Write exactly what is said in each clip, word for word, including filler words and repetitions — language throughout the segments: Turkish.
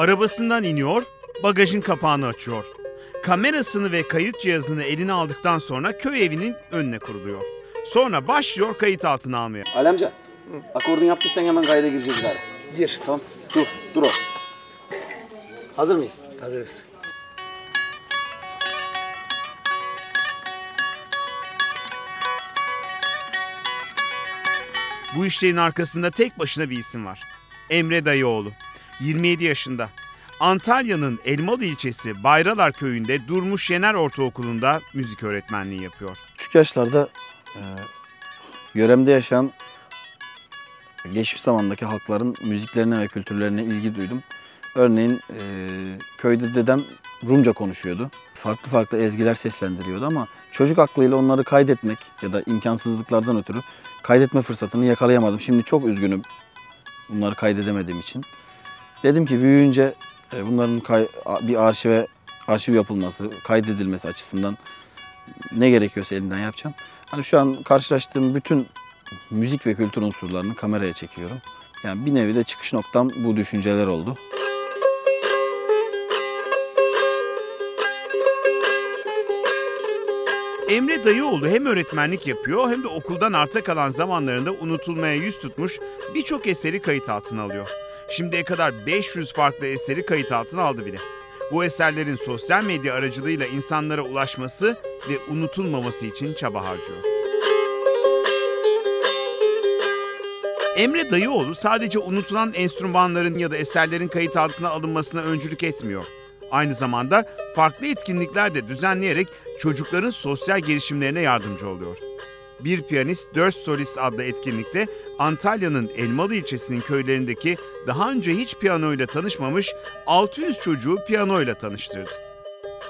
Arabasından iniyor, bagajın kapağını açıyor. Kamerasını ve kayıt cihazını eline aldıktan sonra köy evinin önüne kuruluyor. Sonra başlıyor kayıt altına almaya. Ali amca, Hı. akordun yaptıysan hemen kayda gireceğiz galiba. Gir. Tamam, dur, dur o. Hazır mıyız? Hazırız. Bu işlerin arkasında tek başına bir isim var. Emre Dayıoğlu. yirmi yedi yaşında. Antalya'nın Elmalı ilçesi Bayralar köyünde Durmuş Yener Ortaokulu'nda müzik öğretmenliği yapıyor. Küçük yaşlarda e, yöremde yaşayan geçmiş zamandaki halkların müziklerine ve kültürlerine ilgi duydum. Örneğin e, köyde dedem Rumca konuşuyordu. Farklı farklı ezgiler seslendiriyordu ama çocuk aklıyla onları kaydetmek ya da imkansızlıklardan ötürü kaydetme fırsatını yakalayamadım. Şimdi çok üzgünüm bunları kaydedemediğim için. Dedim ki büyüyünce bunların bir arşive, arşiv yapılması, kaydedilmesi açısından ne gerekiyorsa elimden yapacağım. Yani şu an karşılaştığım bütün müzik ve kültür unsurlarını kameraya çekiyorum. Yani bir nevi de çıkış noktam bu düşünceler oldu. Emre Dayıoğlu hem öğretmenlik yapıyor hem de okuldan arta kalan zamanlarında unutulmaya yüz tutmuş birçok eseri kayıt altına alıyor. Şimdiye kadar beş yüz farklı eseri kayıt altına aldı bile. Bu eserlerin sosyal medya aracılığıyla insanlara ulaşması ve unutulmaması için çaba harcıyor. Emre Dayıoğlu sadece unutulan enstrümanların ya da eserlerin kayıt altına alınmasına öncülük etmiyor. Aynı zamanda farklı etkinlikler de düzenleyerek çocukların sosyal gelişimlerine yardımcı oluyor. Bir Piyanist, Dört Solist adlı etkinlikte Antalya'nın Elmalı ilçesinin köylerindeki daha önce hiç piyanoyla tanışmamış altı yüz çocuğu piyanoyla tanıştırdı.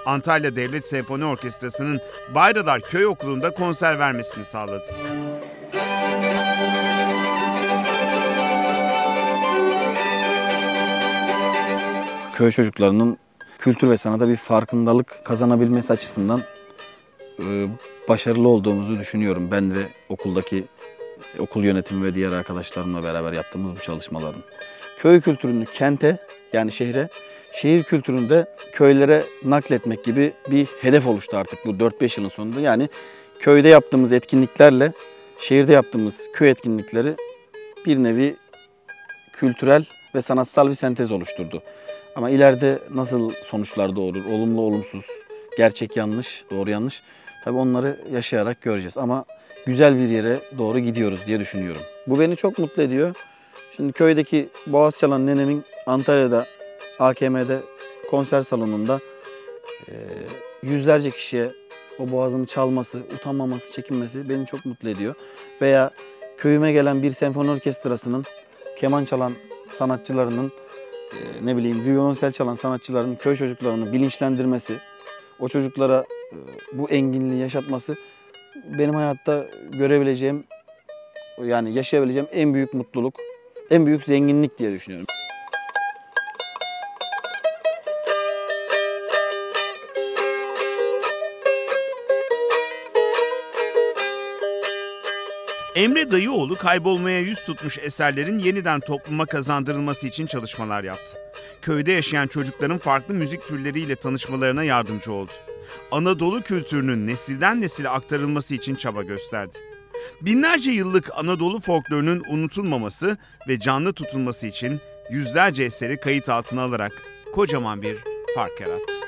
Antalya Devlet Senfoni Orkestrası'nın Bayralar Köy Okulu'nda konser vermesini sağladı. Köy çocuklarının kültür ve sanata bir farkındalık kazanabilmesi açısından başarılı olduğumuzu düşünüyorum. Ben ve okuldaki okul yönetimi ve diğer arkadaşlarımla beraber yaptığımız bu çalışmaların. Köy kültürünü kente, yani şehre, şehir kültürünü de köylere nakletmek gibi bir hedef oluştu artık bu dört beş yılın sonunda. Yani köyde yaptığımız etkinliklerle şehirde yaptığımız köy etkinlikleri bir nevi kültürel ve sanatsal bir sentez oluşturdu. Ama ileride nasıl sonuçlar doğurur, olumlu olumsuz, gerçek yanlış, doğru yanlış, tabii onları yaşayarak göreceğiz ama güzel bir yere doğru gidiyoruz diye düşünüyorum. Bu beni çok mutlu ediyor. Şimdi köydeki boğaz çalan nenemin Antalya'da, A K M'de konser salonunda e, yüzlerce kişiye o boğazını çalması, utanmaması, çekinmesi beni çok mutlu ediyor. Veya köyüme gelen bir senfoni orkestrasının, keman çalan sanatçılarının, e, ne bileyim viyolonsel çalan sanatçıların köy çocuklarını bilinçlendirmesi, o çocuklara bu enginliği yaşatması benim hayatta görebileceğim, yani yaşayabileceğim en büyük mutluluk, en büyük zenginlik diye düşünüyorum. Emre Dayıoğlu kaybolmaya yüz tutmuş eserlerin yeniden topluma kazandırılması için çalışmalar yaptı. Köyde yaşayan çocukların farklı müzik türleriyle tanışmalarına yardımcı oldu. Anadolu kültürünün nesilden nesile aktarılması için çaba gösterdi. Binlerce yıllık Anadolu folklorunun unutulmaması ve canlı tutulması için yüzlerce eseri kayıt altına alarak kocaman bir fark yarattı.